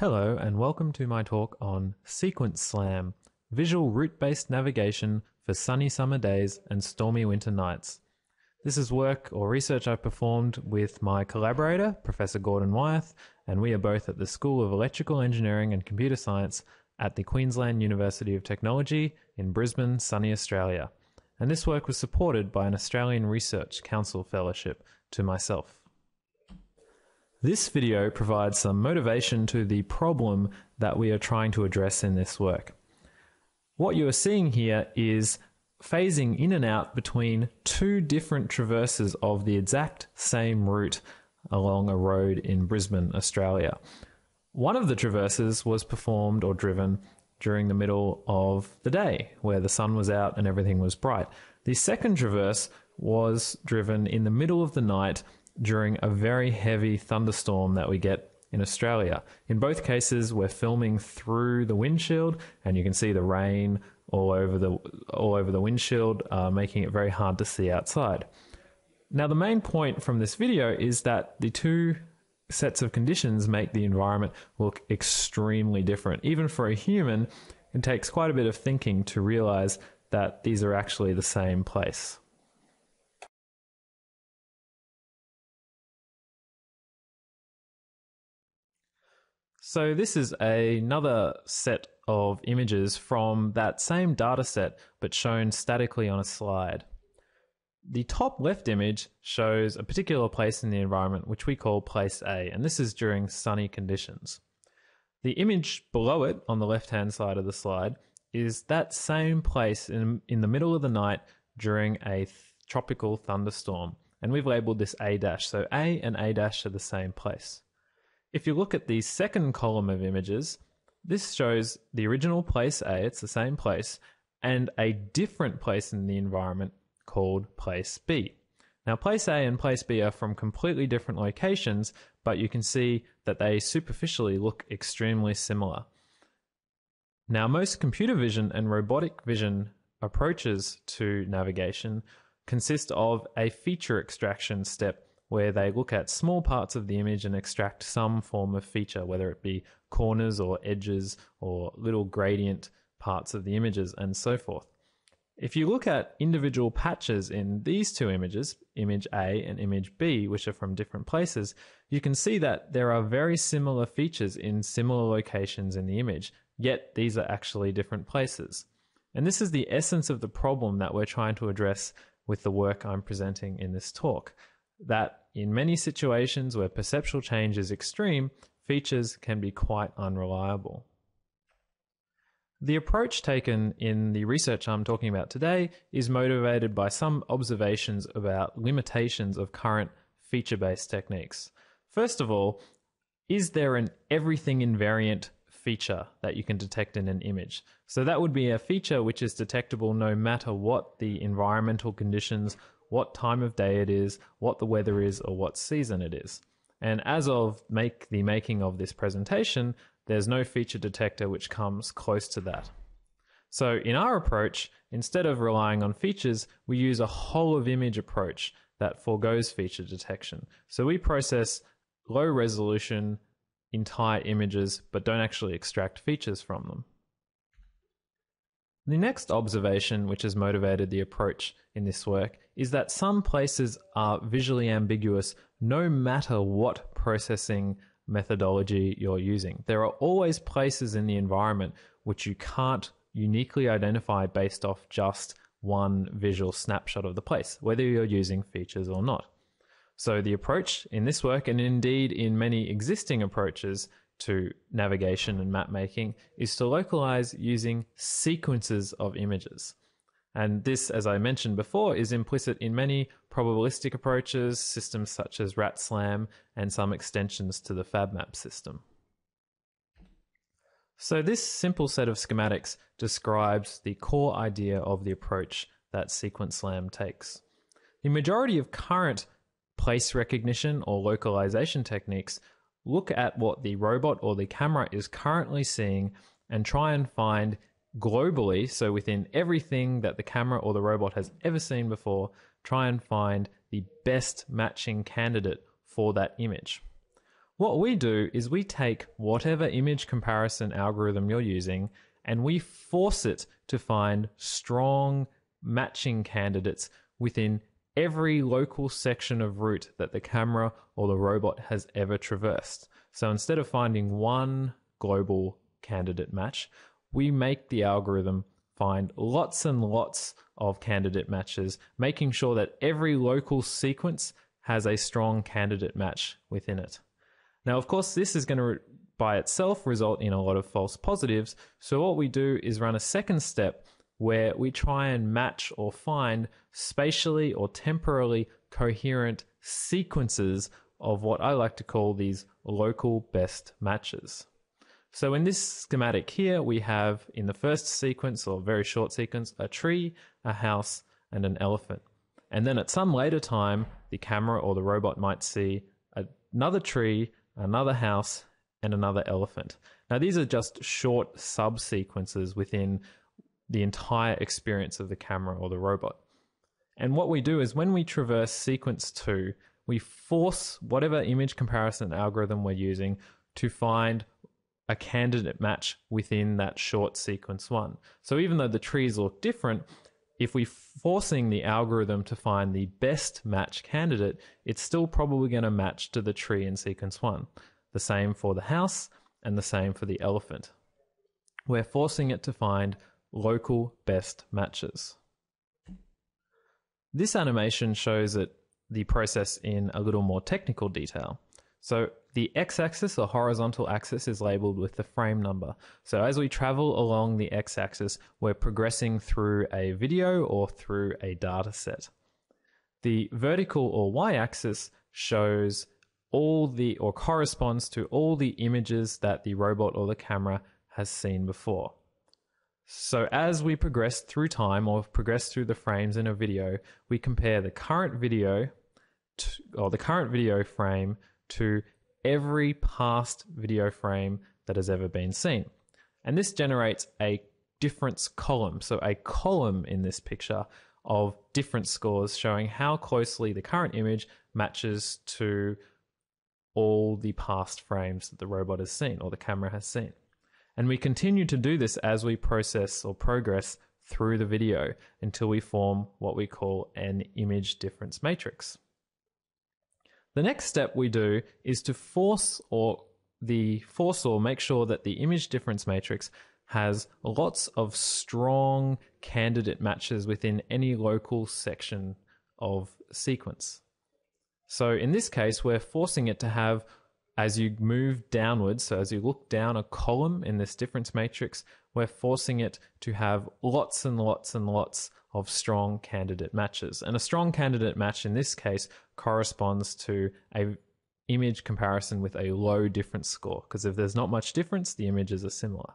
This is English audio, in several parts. Hello and welcome to my talk on SeqSLAM, visual route-based navigation for sunny summer days and stormy winter nights. This is work or research I've performed with my collaborator, Professor Gordon Wyeth, and we are both at the School of Electrical Engineering and Computer Science at the Queensland University of Technology in Brisbane, sunny Australia. And this work was supported by an Australian Research Council Fellowship to myself. This video provides some motivation to the problem that we are trying to address in this work. What you are seeing here is phasing in and out between two different traverses of the exact same route along a road in Brisbane, Australia. One of the traverses was performed or driven during the middle of the day, where the sun was out and everything was bright. The second traverse was driven in the middle of the night during a very heavy thunderstorm that we get in Australia. In both cases, we're filming through the windshield, and you can see the rain all over the windshield, making it very hard to see outside. Now, the main point from this video is that the two sets of conditions make the environment look extremely different. Even for a human, it takes quite a bit of thinking to realize that these are actually the same place. So this is another set of images from that same data set, but shown statically on a slide. The top left image shows a particular place in the environment, which we call place A, and this is during sunny conditions. The image below it, on the left-hand side of the slide, is that same place in the middle of the night during a tropical thunderstorm, and we've labelled this A dash, so A and A dash are the same place. If you look at the second column of images, this shows the original place A, it's the same place, and a different place in the environment called place B. Now, place A and place B are from completely different locations, but you can see that they superficially look extremely similar. Now, most computer vision and robotic vision approaches to navigation consist of a feature extraction step, where they look at small parts of the image and extract some form of feature, whether it be corners or edges or little gradient parts of the images and so forth. If you look at individual patches in these two images, image A and image B, which are from different places, you can see that there are very similar features in similar locations in the image, yet these are actually different places. And this is the essence of the problem that we're trying to address with the work I'm presenting in this talk. That in many situations where perceptual change is extreme, features can be quite unreliable. The approach taken in the research I'm talking about today is motivated by some observations about limitations of current feature-based techniques. First of all, is there an everything invariant feature that you can detect in an image? So that would be a feature which is detectable no matter what the environmental conditions, what time of day it is, what the weather is, or what season it is. And as of the making of this presentation, there's no feature detector which comes close to that. So in our approach, instead of relying on features, we use a whole of image approach that forgoes feature detection. So we process low resolution entire images, but don't actually extract features from them. The next observation, which has motivated the approach in this work, is that some places are visually ambiguous no matter what processing methodology you're using. There are always places in the environment which you can't uniquely identify based off just one visual snapshot of the place, whether you're using features or not. So the approach in this work, and indeed in many existing approaches to navigation and map making, is to localize using sequences of images. And this, as I mentioned before, is implicit in many probabilistic approaches, systems such as RatSLAM, and some extensions to the FAB-MAP system. So this simple set of schematics describes the core idea of the approach that SeqSLAM takes. The majority of current place recognition or localization techniques look at what the robot or the camera is currently seeing and try and find globally, so within everything that the camera or the robot has ever seen before, try and find the best matching candidate for that image. What we do is we take whatever image comparison algorithm you're using and we force it to find strong matching candidates within every local section of route that the camera or the robot has ever traversed. So instead of finding one global candidate match, we make the algorithm find lots and lots of candidate matches, making sure that every local sequence has a strong candidate match within it. Now, of course, this is going to by itself result in a lot of false positives. So what we do is run a second step where we try and match or find spatially or temporally coherent sequences of what I like to call these local best matches. So in this schematic here, we have in the first sequence or very short sequence, a tree, a house, and an elephant. And then at some later time, the camera or the robot might see another tree, another house, and another elephant. Now, these are just short subsequences within the entire experience of the camera or the robot. And what we do is when we traverse sequence 2, we force whatever image comparison algorithm we're using to find a candidate match within that short sequence 1. So even though the trees look different, if we're forcing the algorithm to find the best match candidate, it's still probably going to match to the tree in sequence 1. The same for the house and the same for the elephant. We're forcing it to find local best matches. This animation shows it the process in a little more technical detail. So the x-axis or horizontal axis is labeled with the frame number. So as we travel along the x-axis, we're progressing through a video or through a data set. The vertical or y-axis shows all the or corresponds to all the images that the robot or the camera has seen before. So as we progress through time or progress through the frames in a video, we compare the current video frame to every past video frame that has ever been seen. And this generates a difference column. So a column in this picture of different scores showing how closely the current image matches to all the past frames that the robot has seen or the camera has seen. And we continue to do this as we process or progress through the video until we form what we call an image difference matrix. The next step we do is to make sure that the image difference matrix has lots of strong candidate matches within any local section of sequence. So in this case, we're forcing it to have, as you move downwards, so as you look down a column in this difference matrix, we're forcing it to have lots and lots and lots of strong candidate matches. And a strong candidate match in this case corresponds to an image comparison with a low difference score, because if there's not much difference, the images are similar.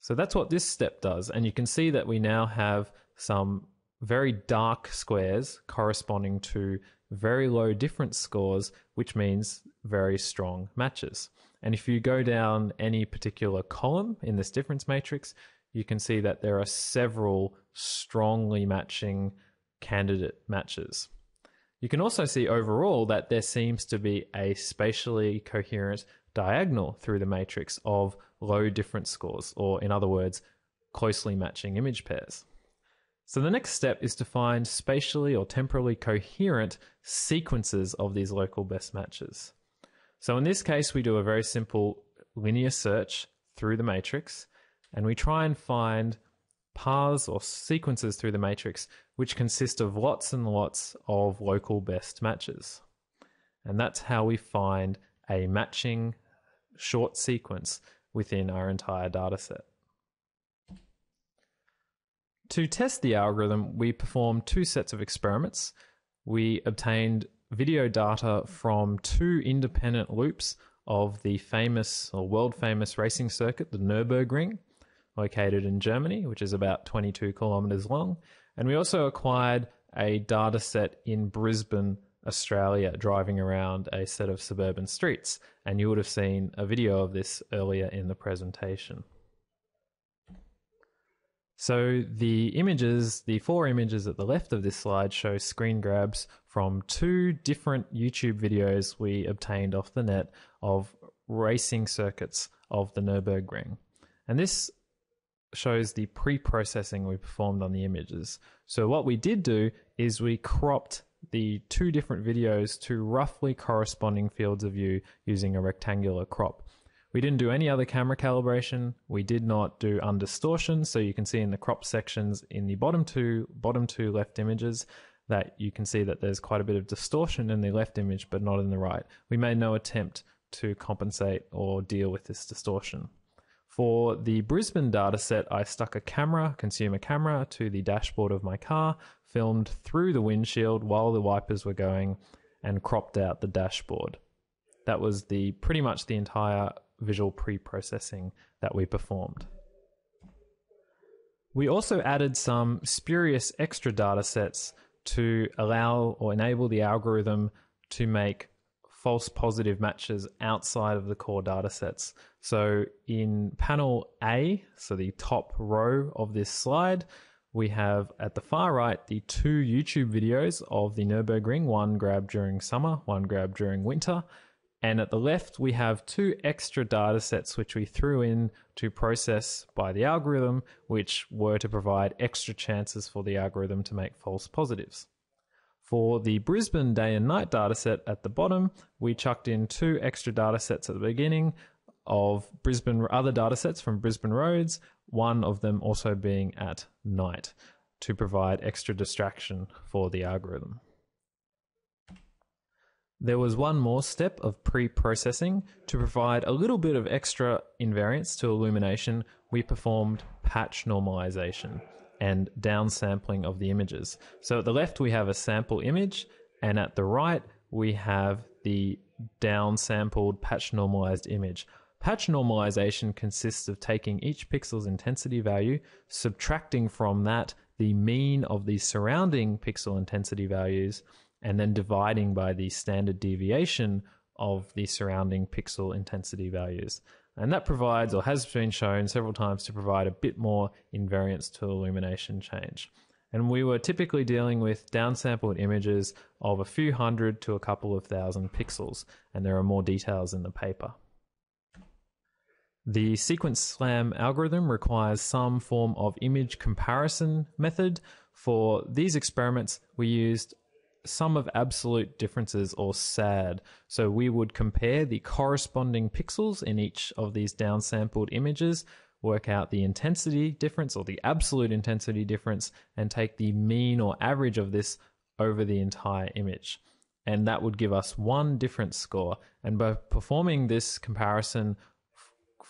So that's what this step does. And you can see that we now have some very dark squares corresponding to very low difference scores, which means very strong matches. And if you go down any particular column in this difference matrix, you can see that there are several strongly matching candidate matches. You can also see overall that there seems to be a spatially coherent diagonal through the matrix of low difference scores, or in other words, closely matching image pairs. So the next step is to find spatially or temporally coherent sequences of these local best matches. So in this case, we do a very simple linear search through the matrix, and we try and find paths or sequences through the matrix which consist of lots and lots of local best matches. And that's how we find a matching short sequence within our entire dataset. To test the algorithm, we performed two sets of experiments. We obtained video data from two independent loops of the famous or world-famous racing circuit, the Nürburgring, located in Germany, which is about 22 kilometers long. And we also acquired a data set in Brisbane, Australia, driving around a set of suburban streets. And you would have seen a video of this earlier in the presentation. So the four images at the left of this slide show screen grabs from two different YouTube videos we obtained off the net of racing circuits of the Nürburgring. And this shows the pre-processing we performed on the images. So what we did do is we cropped the two different videos to roughly corresponding fields of view using a rectangular crop. We didn't do any other camera calibration. We did not do undistortion. So you can see in the crop sections in the bottom two left images that you can see that there's quite a bit of distortion in the left image, but not in the right. We made no attempt to compensate or deal with this distortion. For the Brisbane dataset, I stuck a camera, consumer camera, to the dashboard of my car, filmed through the windshield while the wipers were going, and cropped out the dashboard. That was pretty much the entire visual pre-processing that we performed. We also added some spurious extra datasets to allow or enable the algorithm to make false positive matches outside of the core datasets. So in panel A, so the top row of this slide, we have at the far right the two YouTube videos of the Nürburgring, one grabbed during summer, one grabbed during winter. And at the left, we have two extra data sets which we threw in to process by the algorithm, which were to provide extra chances for the algorithm to make false positives. For the Brisbane day and night dataset at the bottom, we chucked in two extra data sets at the beginning of Brisbane, other data sets from Brisbane roads, one of them also being at night, to provide extra distraction for the algorithm. There was one more step of pre-processing. To provide a little bit of extra invariance to illumination, we performed patch normalization and downsampling of the images. So at the left, we have a sample image, and at the right, we have the downsampled patch normalized image. Patch normalization consists of taking each pixel's intensity value, subtracting from that the mean of the surrounding pixel intensity values, and then dividing by the standard deviation of the surrounding pixel intensity values. And that provides, or has been shown several times, to provide a bit more invariance to illumination change. And we were typically dealing with downsampled images of a few hundred to a couple of thousand pixels, and there are more details in the paper. The SeqSLAM algorithm requires some form of image comparison method. For these experiments, we used sum of absolute differences, or SAD. So we would compare the corresponding pixels in each of these downsampled images, work out the intensity difference or the absolute intensity difference, and take the mean or average of this over the entire image. And that would give us one difference score. And by performing this comparison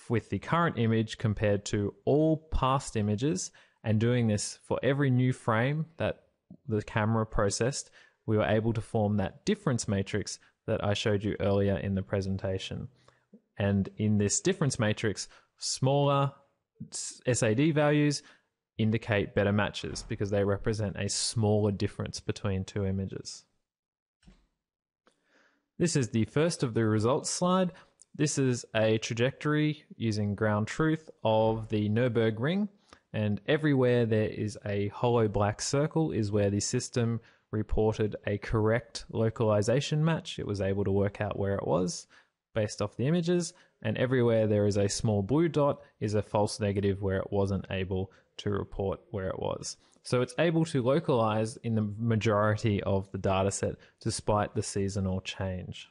with the current image compared to all past images, and doing this for every new frame that the camera processed, we were able to form that difference matrix that I showed you earlier in the presentation. And in this difference matrix, smaller SAD values indicate better matches because they represent a smaller difference between two images. This is the first of the results slide. This is a trajectory using ground truth of the Nürburgring, and everywhere there is a hollow black circle is where the system reported a correct localization match. It was able to work out where it was based off the images, and everywhere there is a small blue dot is a false negative where it wasn't able to report where it was. So it's able to localize in the majority of the dataset despite the seasonal change.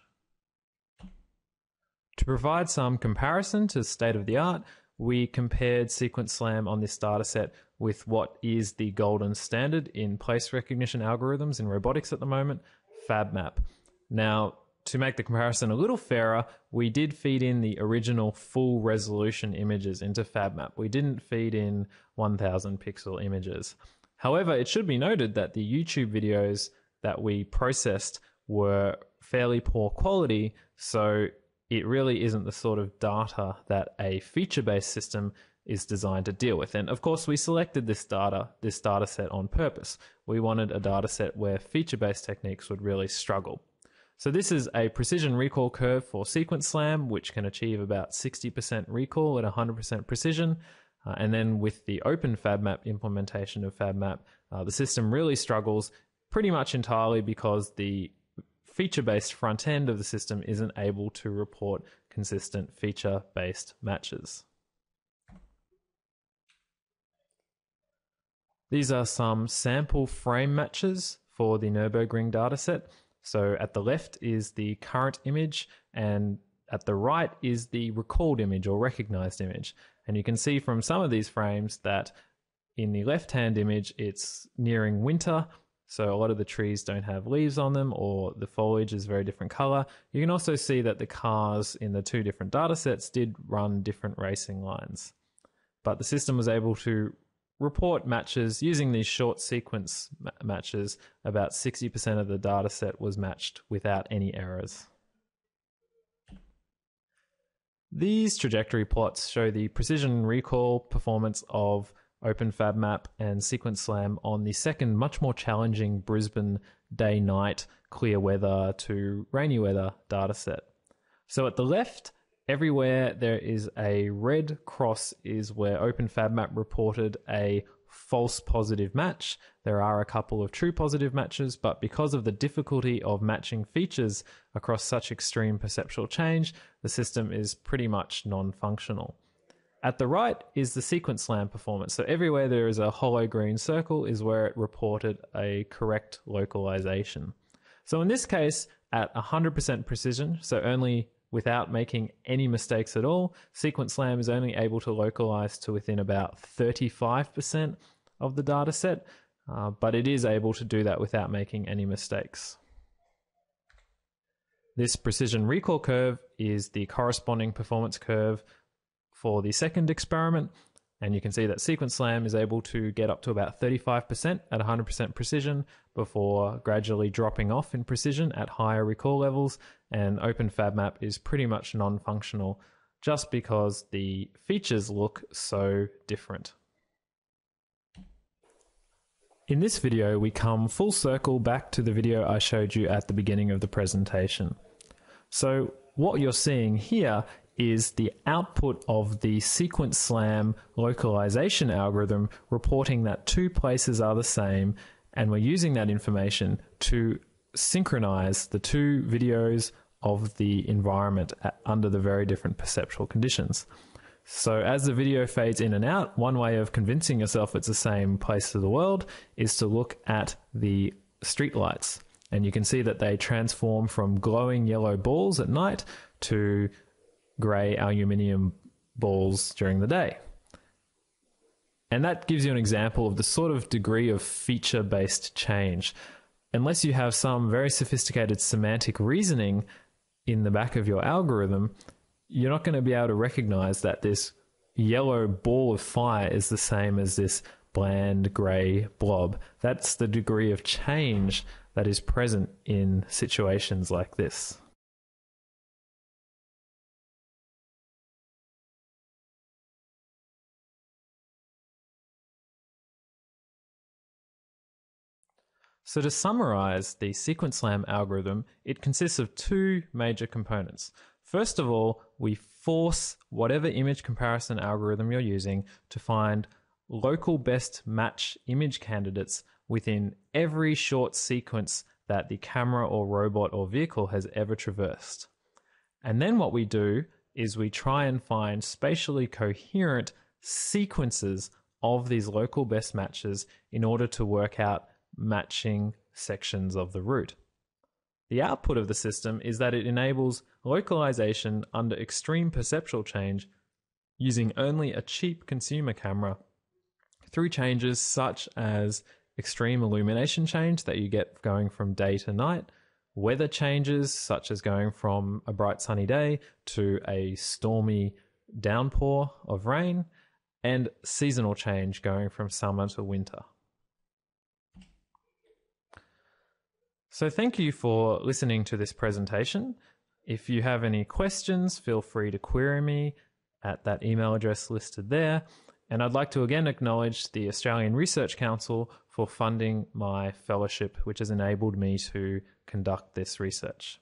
To provide some comparison to state of the art, we compared SeqSLAM on this dataset with what is the golden standard in place recognition algorithms in robotics at the moment, FAB-MAP. Now, to make the comparison a little fairer, we did feed in the original full resolution images into FAB-MAP. We didn't feed in 1000 pixel images. However, it should be noted that the YouTube videos that we processed were fairly poor quality, so it really isn't the sort of data that a feature-based system is designed to deal with. And of course, we selected this data set on purpose. We wanted a data set where feature-based techniques would really struggle. So this is a precision recall curve for SeqSLAM, which can achieve about 60% recall at 100% precision. And then with the OpenFAB-MAP implementation of FAB-MAP, the system really struggles pretty much entirely because the feature-based front end of the system isn't able to report consistent feature-based matches. These are some sample frame matches for the Nürburgring dataset. So at the left is the current image, and at the right is the recalled image or recognized image. And you can see from some of these frames that in the left-hand image, it's nearing winter. So a lot of the trees don't have leaves on them, or the foliage is a very different color. You can also see that the cars in the two different datasets did run different racing lines. But the system was able to report matches using these short sequence matches. About 60% of the data set was matched without any errors. These trajectory plots show the precision recall performance of OpenFAB-MAP and SeqSLAM on the second, much more challenging Brisbane day-night clear weather to rainy weather data set. So at the left, everywhere there is a red cross is where OpenFAB-MAP reported a false positive match. There are a couple of true positive matches, but because of the difficulty of matching features across such extreme perceptual change, the system is pretty much non-functional. At the right is the SeqSLAM performance. So everywhere there is a hollow green circle is where it reported a correct localization. So in this case, at 100% precision, so only without making any mistakes at all, SeqSLAM is only able to localize to within about 35% of the data set, but it is able to do that without making any mistakes. This precision recall curve is the corresponding performance curve for the second experiment, and you can see that SeqSLAM is able to get up to about 35% at 100% precision before gradually dropping off in precision at higher recall levels, and OpenFAB-MAP is pretty much non-functional just because the features look so different. In this video, we come full circle back to the video I showed you at the beginning of the presentation. So what you're seeing here is the output of the SeqSLAM localization algorithm reporting that two places are the same, and we're using that information to synchronize the two videos of the environment under the very different perceptual conditions. So as the video fades in and out, one way of convincing yourself it's the same place of the world is to look at the streetlights. And you can see that they transform from glowing yellow balls at night to grey aluminium balls during the day. And that gives you an example of the sort of degree of feature-based change. Unless you have some very sophisticated semantic reasoning in the back of your algorithm, you're not going to be able to recognize that this yellow ball of fire is the same as this bland grey blob. That's the degree of change that is present in situations like this. So to summarize the SeqSLAM algorithm, it consists of two major components. First of all, we force whatever image comparison algorithm you're using to find local best match image candidates within every short sequence that the camera or robot or vehicle has ever traversed. And then what we do is we try and find spatially coherent sequences of these local best matches in order to work out matching sections of the route. The output of the system is that it enables localization under extreme perceptual change using only a cheap consumer camera through changes such as extreme illumination change that you get going from day to night, weather changes such as going from a bright sunny day to a stormy downpour of rain, and seasonal change going from summer to winter. So thank you for listening to this presentation. If you have any questions, feel free to query me at that email address listed there. And I'd like to again acknowledge the Australian Research Council for funding my fellowship, which has enabled me to conduct this research.